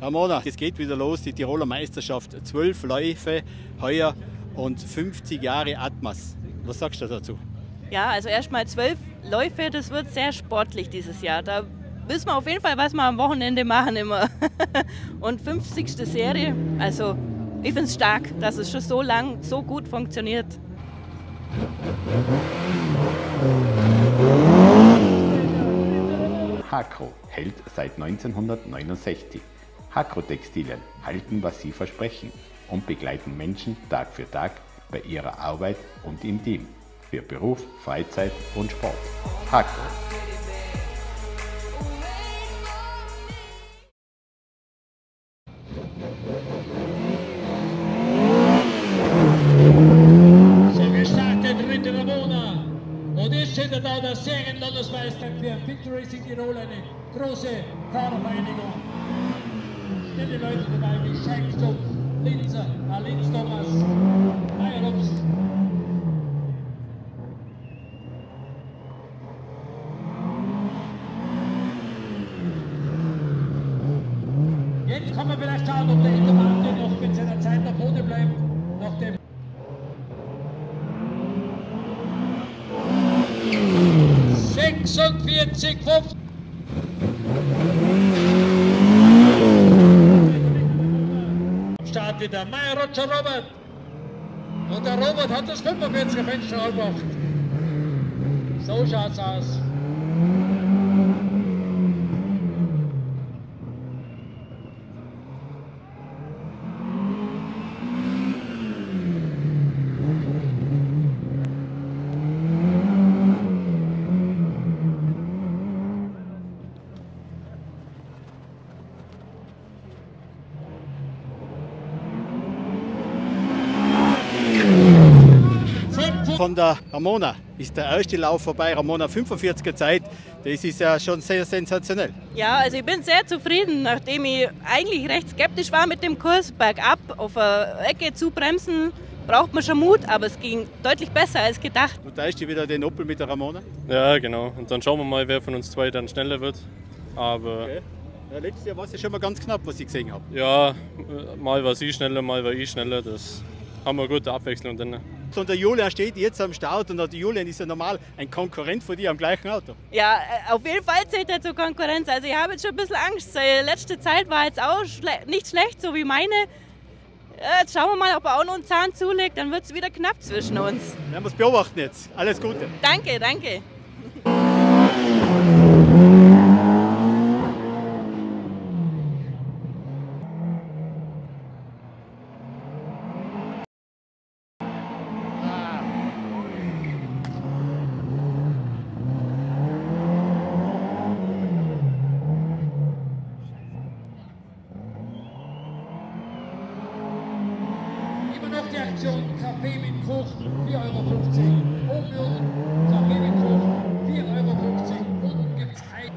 Ja, Mona, es geht wieder los, die Tiroler Meisterschaft. 12 Läufe heuer und 50 Jahre ATMAS. Was sagst du dazu? Ja, also erstmal 12 Läufe, das wird sehr sportlich dieses Jahr. Da wissen wir auf jeden Fall, was wir am Wochenende machen immer. Und 50. Serie, also ich finde es stark, dass es schon so lang, so gut funktioniert. Hakro hält seit 1969. Hakro-Textilien halten, was sie versprechen und begleiten Menschen Tag für Tag bei ihrer Arbeit und im Team, für Beruf, Freizeit und Sport. Hakro. Victory ist in Tirol eine große Fahrervereinigung. Stelle Leute dabei wie Schenkstock, Linzer, Alins Thomas, Meyerhops. Jetzt kann man vielleicht schauen, ob der Intervante noch mit seiner Zeit nach Boden bleibt. Nach dem am Start wieder Meier Roger Robert. Und der Robert hat das 45er Fenster aufgemacht. So schaut's aus. Von der Ramona ist der erste Lauf vorbei, Ramona 45er Zeit, das ist ja schon sehr sensationell. Ja, also ich bin sehr zufrieden, nachdem ich eigentlich recht skeptisch war mit dem Kurs, bergab auf eine Ecke zu bremsen, braucht man schon Mut, aber es ging deutlich besser als gedacht. Du teilst dir wieder den Opel mit der Ramona? Ja, genau, und dann schauen wir mal, wer von uns zwei dann schneller wird. Aber okay. Ja, letztes Jahr war es ja schon mal ganz knapp, was ich gesehen habe. Ja, mal war sie schneller, mal war ich schneller, das haben wir gute Abwechslung drin. Und der Julian steht jetzt am Start und der Julian ist ja normal ein Konkurrent von dir am gleichen Auto. Ja, auf jeden Fall zählt er zur Konkurrenz. Also ich habe jetzt schon ein bisschen Angst. Die letzte Zeit war jetzt auch nicht schlecht, so wie meine. Jetzt schauen wir mal, ob er auch noch einen Zahn zulegt, dann wird es wieder knapp zwischen uns. Wir werden es beobachten jetzt. Alles Gute. Danke, danke. Kaffee mit Kuchen, 4,50 € Obion, Kaffee mit Kuchen, 4,50 € unten gibt es Ei.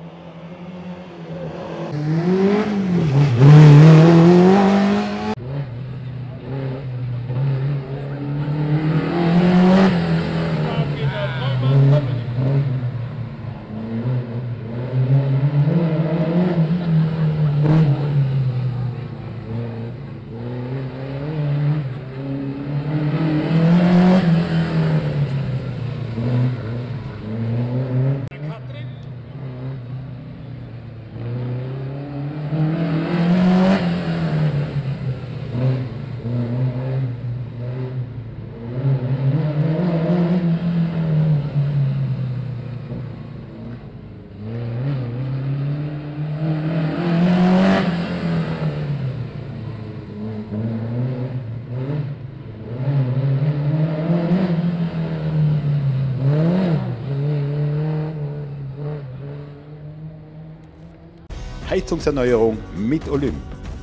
Heizungserneuerung mit Olymp.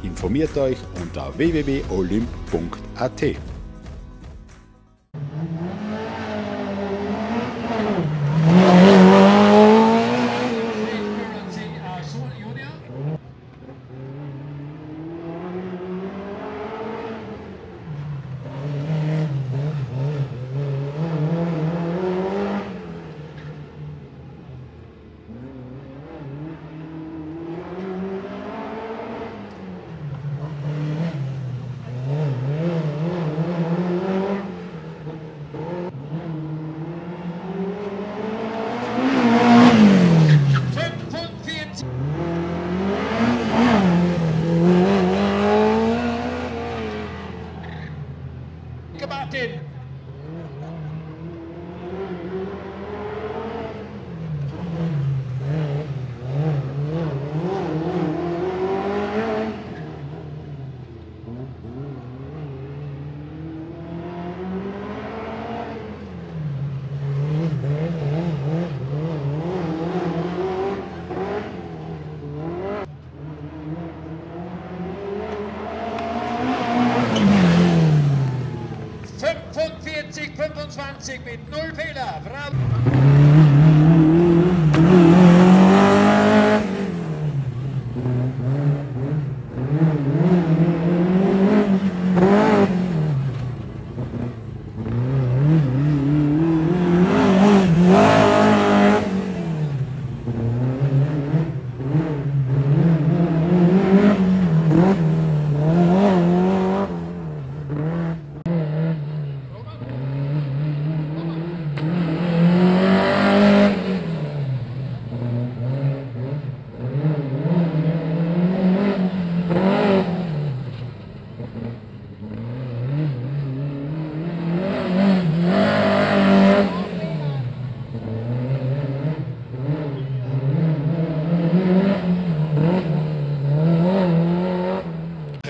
Informiert euch unter www.olymp.at.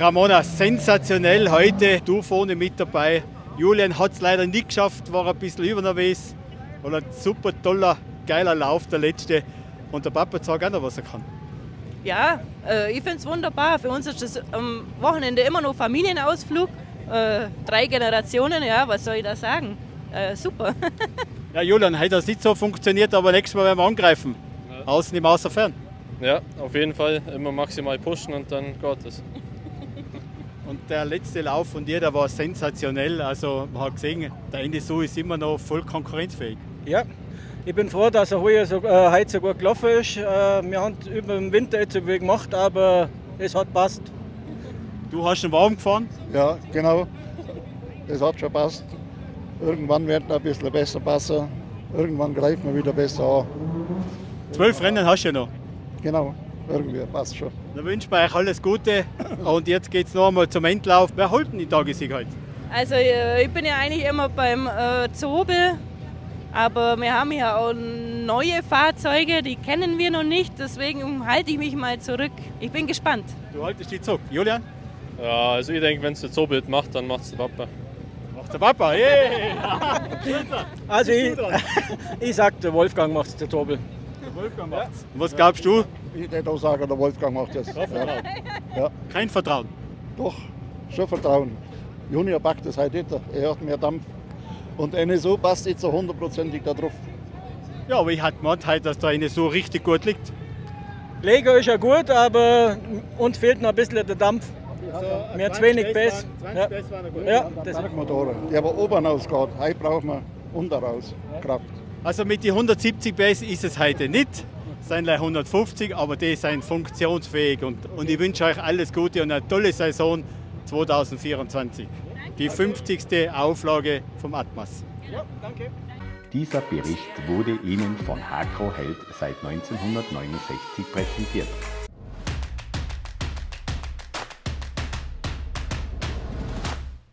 Ramona, sensationell heute, du vorne mit dabei. Julian hat es leider nicht geschafft, war ein bisschen übernervös. Und ein super toller, geiler Lauf, der letzte. Und der Papa zeigt auch noch, was er kann. Ja, ich finde es wunderbar. Für uns ist das am Wochenende immer noch Familienausflug. 3 Generationen, ja, was soll ich da sagen? Super. Ja, Julian, heute hat es nicht so funktioniert, aber nächstes Mal werden wir angreifen. Ja. Außen im Außerfern. Ja, auf jeden Fall. Immer maximal pushen und dann geht es. Und der letzte Lauf von dir, der war sensationell. Also man hat gesehen, der NSU ist immer noch voll konkurrenzfähig. Ja, ich bin froh, dass er heute so gut gelaufen ist. Wir haben über den Winter jetzt so viel gemacht, aber es hat passt. Du hast schon warm gefahren? Ja, genau. Es hat schon passt. Irgendwann wird es ein bisschen besser passen. Irgendwann greift man wieder besser an. 12 Rennen hast du ja noch. Genau. Irgendwie passt schon. Dann wünsche ich euch alles Gute und jetzt geht es noch einmal zum Endlauf. Wer holt denn die Tagessieg heute? Also ich bin ja eigentlich immer beim Zobel, aber wir haben ja auch neue Fahrzeuge, die kennen wir noch nicht, deswegen halte ich mich mal zurück. Ich bin gespannt. Du haltest die zurück. Julian? Ja, also ich denke, wenn es der Zobel macht, dann macht es der Papa. Macht der Papa? Hey. Also ich sag, der Wolfgang macht es, der Zobel. Wolfgang macht es. Was glaubst du? Ich würde auch sagen, der Wolfgang macht das. Ja. Ja. Kein Vertrauen? Doch, schon Vertrauen. Junior packt das heute nicht, er hat mehr Dampf. Und NSU passt jetzt so 100%ig da drauf. Ja, aber ich hatte gemeint heute, dass der NSU richtig gut liegt. Lego ist ja gut, aber uns fehlt noch ein bisschen der Dampf. Also, mir zu wenig Bess. 20 Bess waren gut. Ja, das sind Motoren. Die haben oben ausgehauen. Heute brauchen wir unten raus Kraft. Also mit den 170 Bess ist es heute nicht. Es sind 150, aber die sind funktionsfähig. Und ich wünsche euch alles Gute und eine tolle Saison 2024. Die 50. Auflage vom ATMAS. Ja, danke. Dieser Bericht wurde Ihnen von Hakro-Held seit 1969 präsentiert.